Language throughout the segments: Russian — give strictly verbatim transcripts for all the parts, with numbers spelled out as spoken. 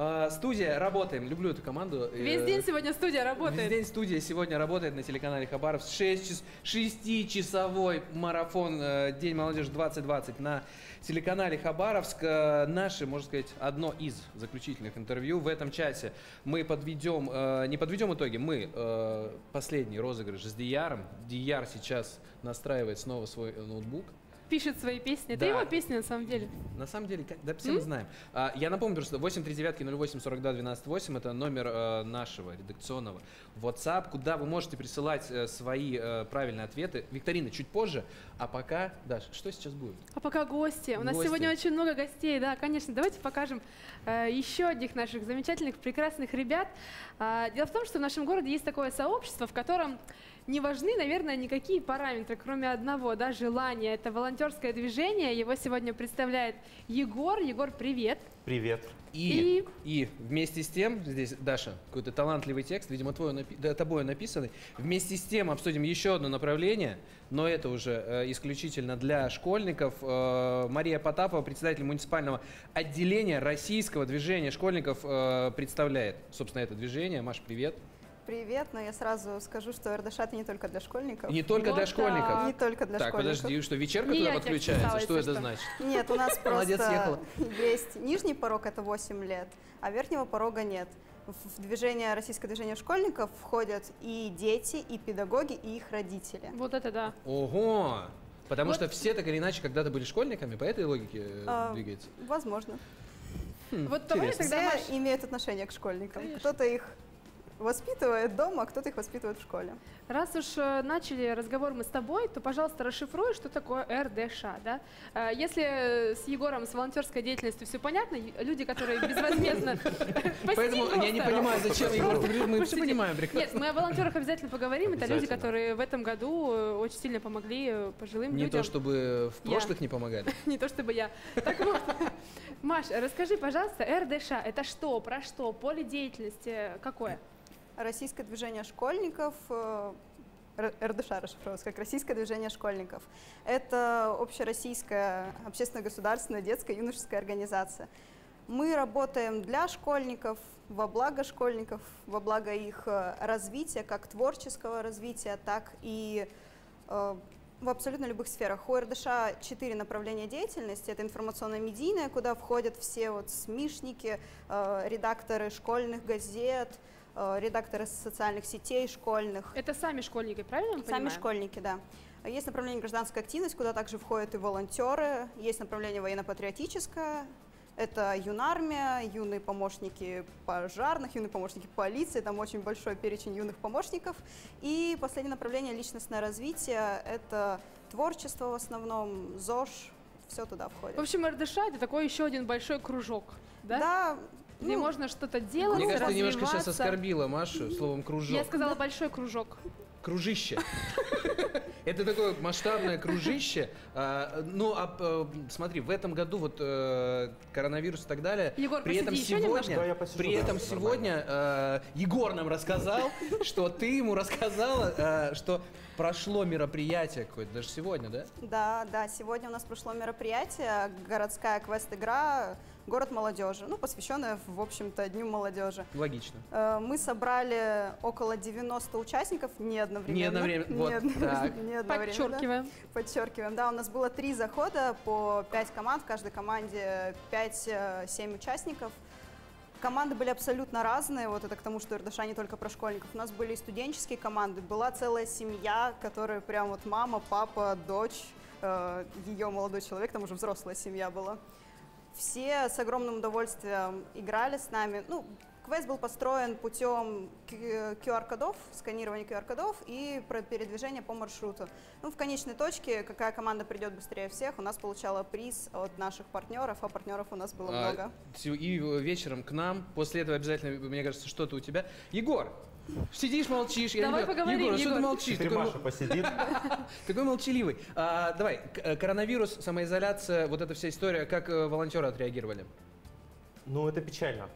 А, студия, работаем. Люблю эту команду. Весь день сегодня студия работает. Весь день студия сегодня работает на телеканале Хабаровск. шестичасовой марафон «День молодежи двадцать двадцать» на телеканале Хабаровск. Наши, можно сказать, одно из заключительных интервью. В этом часе мы подведем, не подведем итоги, мы последний розыгрыш с Дияром. Дияр сейчас настраивает снова свой ноутбук. Пишет свои песни. Да. Это его песни, на самом деле. На самом деле, да, все мы знаем. А, я напомню, что восемь три девять ноль восемь сорок два двенадцать восемь это номер э, нашего редакционного WhatsApp, куда вы можете присылать э, свои э, правильные ответы. Викторина чуть позже. А пока, Даш, что сейчас будет? А пока гости. У нас гости. Сегодня очень много гостей, да, конечно. Давайте покажем э, еще одних наших замечательных, прекрасных ребят. А, дело в том, что в нашем городе есть такое сообщество, в котором не важны, наверное, никакие параметры, кроме одного, да, желания. Это волонтерское движение. Его сегодня представляет Егор. Егор, привет. Привет. И, и... и вместе с тем, здесь, Даша, какой-то талантливый текст, видимо, твой, да, тобой написанный. Вместе с тем обсудим еще одно направление, но это уже э, исключительно для школьников. Э, Мария Потапова, председатель муниципального отделения Российского движения школьников, э, представляет, собственно, это движение. Маш, привет. Привет, но я сразу скажу, что РДШ это не только для школьников. Не только вот для школьников? Так. Не только для так, школьников. Так, подожди, что вечерка не туда подключается? Что это что? значит? Нет, у нас просто есть нижний порог, это восемь лет, а верхнего порога нет. В движение, российское движение школьников входят и дети, и педагоги, и их родители. Вот это да. Ого! Потому вот. что все так или иначе когда-то были школьниками, по этой логике а, двигается? Возможно. Хм, вот давай тогда Маш... имеют отношение к школьникам. Кто-то их... воспитывает дома, а кто-то их воспитывает в школе. Раз уж начали разговор мы с тобой, то, пожалуйста, расшифруй, что такое РДШ. Да? Если с Егором, с волонтерской деятельностью все понятно, люди, которые безвозмездно... Поэтому я не понимаю, зачем Егор, мы все понимаем прекрасно. Нет, мы о волонтерах обязательно поговорим. Это люди, которые в этом году очень сильно помогли пожилым людям. Не то, чтобы в прошлых не помогали. Не то, чтобы я. Так вот, Маш, расскажи, пожалуйста, РДШ это что, про что, поле деятельности какое? Российское движение школьников, РДШ расшифровывается как Российское движение школьников. Это общероссийская общественно-государственная детская юношеская организация. Мы работаем для школьников, во благо школьников, во благо их развития, как творческого развития, так и в абсолютно любых сферах. У РДШ четыре направления деятельности. Это информационно-медийная, куда входят все вот смешники, редакторы школьных газет, редакторы социальных сетей школьных. Это сами школьники, правильно? Сами школьники, да. Есть направление гражданская активность, куда также входят и волонтеры. Есть направление военно-патриотическое. Это юнармия, юные помощники пожарных, юные помощники полиции. Там очень большой перечень юных помощников. И последнее направление личностное развитие. Это творчество в основном, ЗОЖ, все туда входит. В общем, РДШ это такой еще один большой кружок, да? Да. Где ну, можно что-то делать, мне кажется, развиваться. Ты немножко сейчас оскорбила Машу словом кружок. Я сказала большой кружок. Кружище. Это такое масштабное кружище. Ну, смотри, в этом году вот коронавирус и так далее. Егор, посиди еще немножко. При этом сегодня Егор нам рассказал, что ты ему рассказала, что прошло мероприятие какое-то, даже сегодня, да? Да, да, сегодня у нас прошло мероприятие, городская квест-игра «Город молодежи», ну, посвященная, в общем-то, Дню молодежи. Логично. Мы собрали около девяноста участников, не одновременно. Не одновременно, вот. Не одновременно, не одновременно. Подчеркиваем. Да. Подчеркиваем, да, у нас было три захода по пять команд, в каждой команде пять-семь участников. Команды были абсолютно разные, вот это к тому, что РДШ не только про школьников. У нас были и студенческие команды, была целая семья, которая прям вот мама, папа, дочь, ее молодой человек, там уже взрослая семья была. Все с огромным удовольствием играли с нами. Ну, квест был построен путем ку ар-кодов, сканирования ку ар-кодов и про передвижение по маршруту. Ну, в конечной точке, какая команда придет быстрее всех, у нас получала приз от наших партнеров, а партнеров у нас было а, много. И вечером к нам, после этого обязательно, мне кажется, что-то у тебя. Егор! Сидишь, молчишь. Я давай не... поговорим, Егор, а что ты молчишь? Теперь такой... Маша посидит. Такой молчаливый. А, давай, коронавирус, самоизоляция, вот эта вся история, как волонтеры отреагировали? Ну, это печально.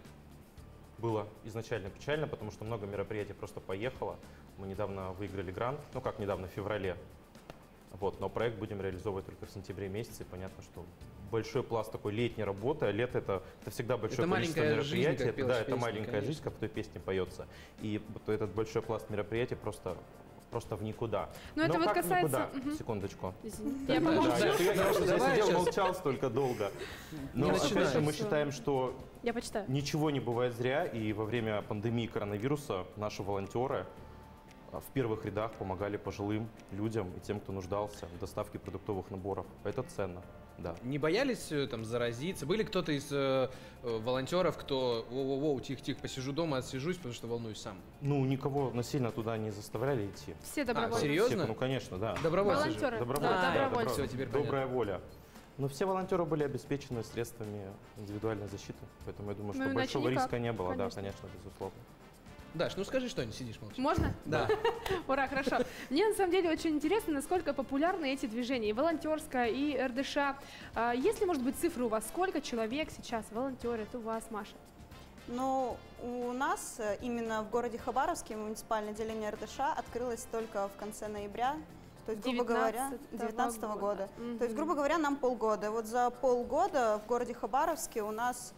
Было изначально печально, потому что много мероприятий просто поехало. Мы недавно выиграли грант, ну как недавно, в феврале. Вот, но проект будем реализовывать только в сентябре месяце. Понятно, что большой пласт такой летней работы. А лето это, это всегда большое это количество мероприятий. Это, да, это маленькая конечно. жизнь, как в той песне поется. И вот этот большой пласт мероприятий просто... Просто в никуда. Но, Но это вот касается... Никуда? Секундочку. Я сидел, молчал столько долго. Но, опять же, мы считаем, что ничего не бывает зря. И во время пандемии коронавируса наши волонтеры в первых рядах помогали пожилым людям и тем, кто нуждался в доставке продуктовых наборов. Это ценно. Да. Не боялись там заразиться? Были кто-то из э, волонтеров, кто «Воу-воу-воу, тихо-тихо, посижу дома, отсижусь, потому что волнуюсь сам»? Ну, никого насильно туда не заставляли идти. Все добровольцы. А, серьезно? Все, ну, конечно, да. Добровольцы. Волонтеры. Добровольцы, да. Да, добровольцы. Все, теперь добрая воля. Но все волонтеры были обеспечены средствами индивидуальной защиты, поэтому я думаю, что ну, большого никак. риска не было. Конечно. Да, конечно, безусловно. Даш, ну скажи что-нибудь, сидишь молча. Можно? Да. Ура, хорошо. Мне на самом деле очень интересно, насколько популярны эти движения, и волонтерское, и эр дэ ша. Если, может быть, цифры у вас, сколько человек сейчас волонтерит у вас, Маша? Ну, у нас именно в городе Хабаровске муниципальное отделение эр дэ ша открылось только в конце ноября. То есть, грубо говоря, девятнадцатого года. Угу. То есть, грубо говоря, нам полгода. Вот за полгода в городе Хабаровске у нас...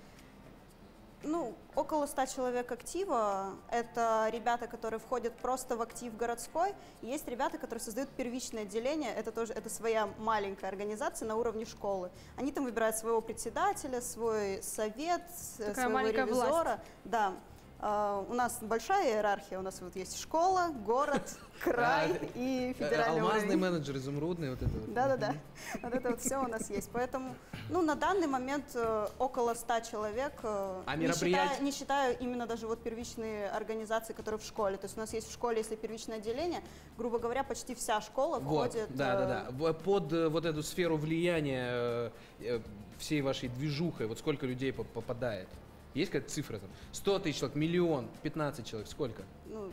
Ну, около ста человек актива. Это ребята, которые входят просто в актив городской. Есть ребята, которые создают первичное отделение. Это тоже это своя маленькая организация на уровне школы. Они там выбирают своего председателя, свой совет, Такая своего ревизора. Власть. Да. Uh, у нас большая иерархия, у нас вот есть школа, город, край и федеральный уровень. Алмазный менеджер, изумрудный, вот это вот. Да-да-да, вот это вот все у нас есть. Поэтому, ну, на данный момент около ста человек, не считаю именно даже вот первичные организации, которые в школе. То есть у нас есть в школе, если первичное отделение, грубо говоря, почти вся школа входит. Да-да-да, под вот эту сферу влияния всей вашей движухой, вот сколько людей попадает? Есть какая-то цифра там? сто тысяч человек, миллион, пятнадцать человек, сколько? Ну,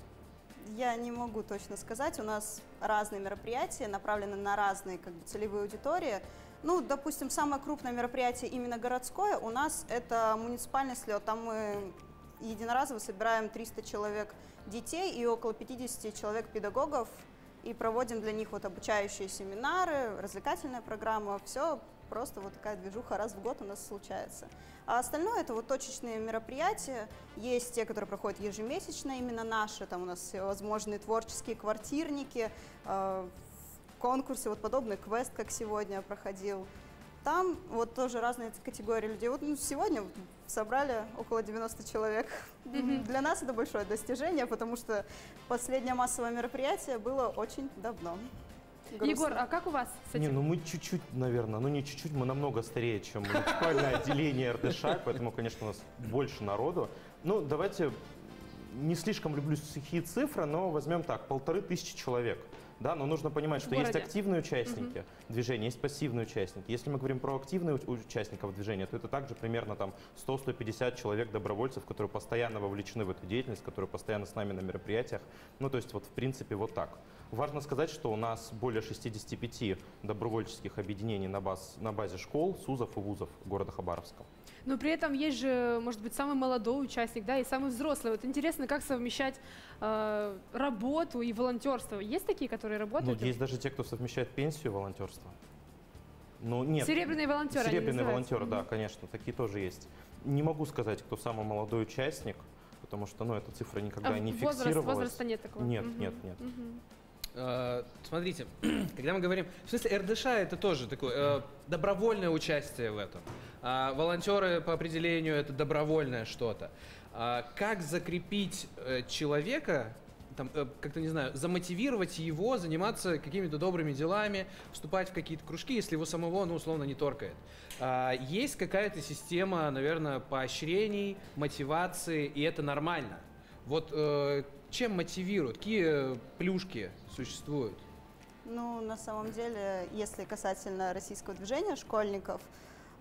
я не могу точно сказать. У нас разные мероприятия, направлены на разные как бы, целевые аудитории. Ну, допустим, самое крупное мероприятие именно городское у нас это муниципальный слет. Там мы единоразово собираем триста человек детей и около пятидесяти человек педагогов. И проводим для них вот обучающие семинары, развлекательная программа, все. Просто вот такая движуха раз в год у нас случается. А остальное это вот точечные мероприятия. Есть те, которые проходят ежемесячно, именно наши. Там у нас всевозможные творческие квартирники, э, конкурсы, вот подобный квест, как сегодня проходил. Там вот тоже разные категории людей. Вот ну, сегодня собрали около девяноста человек. Mm-hmm. Для нас это большое достижение, потому что последнее массовое мероприятие было очень давно. Грустно. Егор, а как у вас с этим? Не, ну мы чуть-чуть, наверное, ну не чуть-чуть, мы намного старее, чем муниципальное отделение эр дэ ша, поэтому, конечно, у нас больше народу. Ну, давайте, не слишком люблю сухие цифры, но возьмем так, полторы тысячи человек. Да, но нужно понимать, что есть активные участники uh-huh. движения, есть пассивные участники. Если мы говорим про активных участников движения, то это также примерно там сто — сто пятьдесят человек добровольцев, которые постоянно вовлечены в эту деятельность, которые постоянно с нами на мероприятиях. Ну, то есть вот в принципе вот так. Важно сказать, что у нас более шестидесяти пяти добровольческих объединений на, баз, на базе школ, СУЗов и вузов города Хабаровска. Но при этом есть же, может быть, самый молодой участник, да, и самый взрослый. Вот интересно, как совмещать э, работу и волонтерство. Есть такие, которые работают? Ну, есть даже те, кто совмещает пенсию и волонтерство. Ну, нет. Серебряные волонтеры. Серебряные волонтеры, да, конечно, такие тоже есть. Не могу сказать, кто самый молодой участник, потому что, ну, эта цифра никогда а не возраст, фиксировалась. Возраста нет такого? Нет, угу. нет, нет. Угу. Смотрите, когда мы говорим, в смысле эр дэ ша это тоже такое э, добровольное участие в этом, а волонтеры по определению это добровольное что-то. А как закрепить человека, там, как-то не знаю, замотивировать его заниматься какими-то добрыми делами, вступать в какие-то кружки, если его самого, ну, условно, не торкает? А есть какая-то система, наверное, поощрений, мотивации, и это нормально. Вот э, чем мотивируют? Какие плюшки существуют? Ну, на самом деле, если касательно российского движения школьников,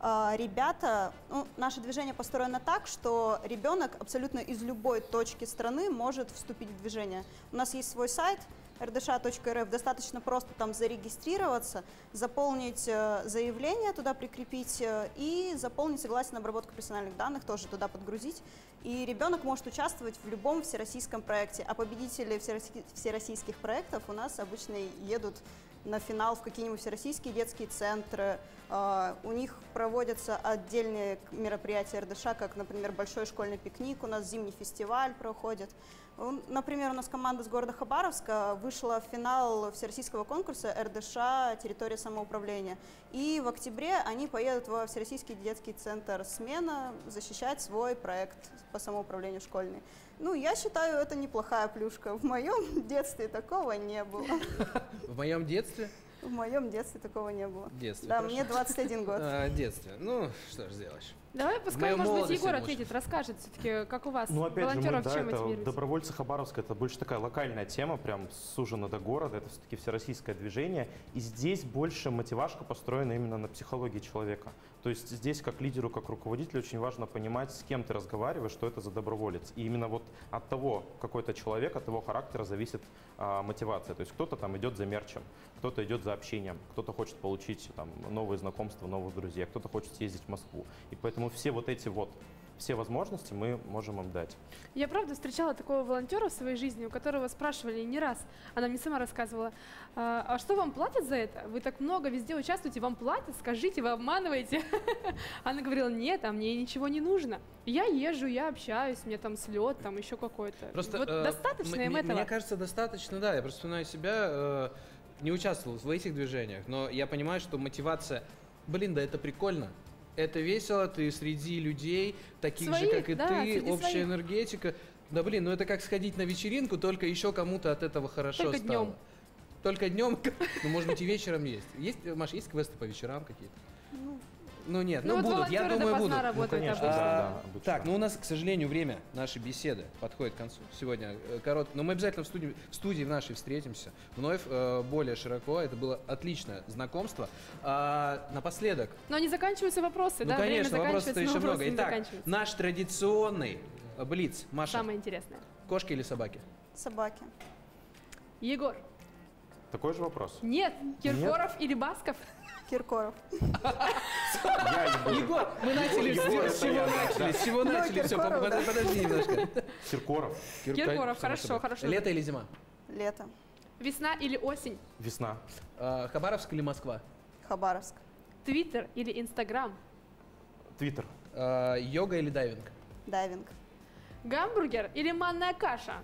э, ребята, ну, наше движение построено так, что ребенок абсолютно из любой точки страны может вступить в движение. У нас есть свой сайт, эр дэ ша точка эр эф, достаточно просто там зарегистрироваться, заполнить заявление, туда прикрепить и заполнить согласие на обработку персональных данных, тоже туда подгрузить. И ребенок может участвовать в любом всероссийском проекте, а победители всероссийских проектов у нас обычно едут на финал в какие-нибудь всероссийские детские центры. У них проводятся отдельные мероприятия эр дэ ша, как, например, большой школьный пикник, у нас зимний фестиваль проходит. Например, у нас команда из города Хабаровска вышла в финал всероссийского конкурса эр дэ ша «Территория самоуправления». И в октябре они поедут во всероссийский детский центр «Смена» защищать свой проект по самоуправлению школьный. Ну, я считаю, это неплохая плюшка. В моем детстве такого не было. В моем детстве? В моем детстве такого не было. Детстве, да, хорошо. Мне двадцать один год. А, детстве. Ну, что же сделаешь. Давай, пускай, может быть, Егор ответит, расскажет все-таки, как у вас, ну, опять волонтеров, же, мы, да, чем это мотивируете? Добровольцы Хабаровска — это больше такая локальная тема, прям сужена до города, это все-таки всероссийское движение. И здесь больше мотивашка построена именно на психологии человека. То есть здесь как лидеру, как руководителю очень важно понимать, с кем ты разговариваешь, что это за доброволец. И именно вот от того, какой то человек, от его характера зависит а, мотивация. То есть кто-то там идет за мерчем, кто-то идет за общением, кто-то хочет получить там новые знакомства, новых друзей, кто-то хочет съездить в Москву. И поэтому Поэтому все вот эти вот, все возможности мы можем им дать. Я правда встречала такого волонтера в своей жизни, у которого спрашивали не раз, она мне сама рассказывала, а что вам платят за это? Вы так много везде участвуете, вам платят, скажите, вы обманываете. Она говорила, нет, а мне ничего не нужно. Я езжу, я общаюсь, мне там слет, там еще какой-то. Просто вот э, достаточно им этого? Мне кажется, достаточно, да. Я просто вспоминаю себя, э, не участвовал в этих движениях, но я понимаю, что мотивация, блин, да это прикольно. Это весело, ты среди людей, таких своих, же, как и да, ты, общая своих. Энергетика. Да блин, ну это как сходить на вечеринку, только еще кому-то от этого хорошо только стало. Днем. Только днем. Ну, может быть, и вечером есть. Есть, Маш, есть квесты по вечерам какие-то? Ну, ну нет, ну, ну вот будут, я думаю, будут. Ну, конечно, да, да, так, ну у нас, к сожалению, время нашей беседы подходит к концу. Сегодня короткое, но мы обязательно в студии, в студии нашей встретимся вновь, э, более широко. Это было отличное знакомство. А, напоследок. Но не заканчиваются вопросы, ну, да? Конечно, вопросов-то еще много. Итак, наш традиционный блиц. Маша. Самое интересное. Кошки или собаки? Собаки. Егор. Такой же вопрос. Нет. Киркоров нет. Или Басков? Киркоров. Егор, мы начали с чего начали, с чего начали, все, подожди немножко. Киркоров. Киркоров, хорошо, хорошо. Лето или зима? Лето. Весна или осень? Весна. Хабаровск или Москва? Хабаровск. Твиттер или Инстаграм? Твиттер. Йога или дайвинг? Дайвинг. Гамбургер или манная каша?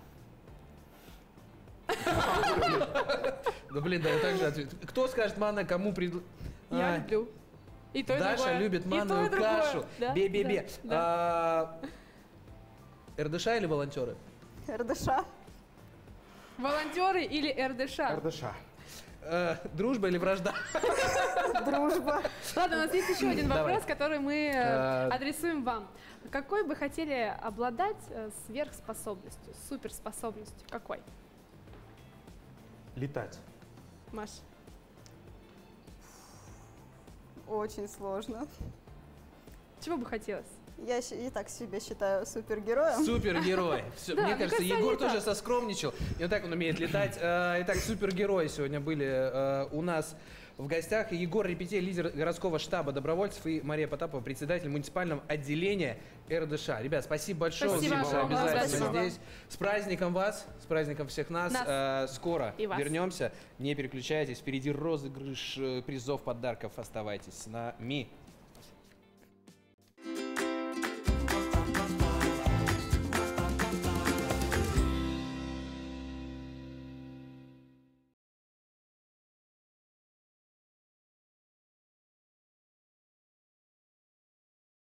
Да блин, да, вот так же ответ. Кто скажет манна, кому придл... Я люблю. И то, и другое. Даша любит манную кашу. Бе-бе-бе. эр дэ ша или волонтеры? эр дэ ша. Волонтеры или эр дэ ша? эр дэ ша. Дружба или вражда? Дружба. Ладно, у нас есть еще один вопрос, который мы адресуем вам. Какой бы хотели обладать сверхспособностью, суперспособностью? Какой? Летать. Маш. Очень сложно. Чего бы хотелось? Я и так себя считаю супергероем. Супергерой. Все, да, мне, мне кажется, Егор тоже так соскромничал. И вот так он умеет летать. Итак, супергерои сегодня были у нас в гостях. Егор Репетей, лидер городского штаба добровольцев, и Мария Потапова, председатель муниципального отделения эр дэ ша. Ребят, спасибо большое. Спасибо. Что обязательно спасибо. Здесь. С праздником вас, с праздником всех нас. нас. Скоро вернемся. Не переключайтесь. Впереди розыгрыш призов, подарков. Оставайтесь с нами.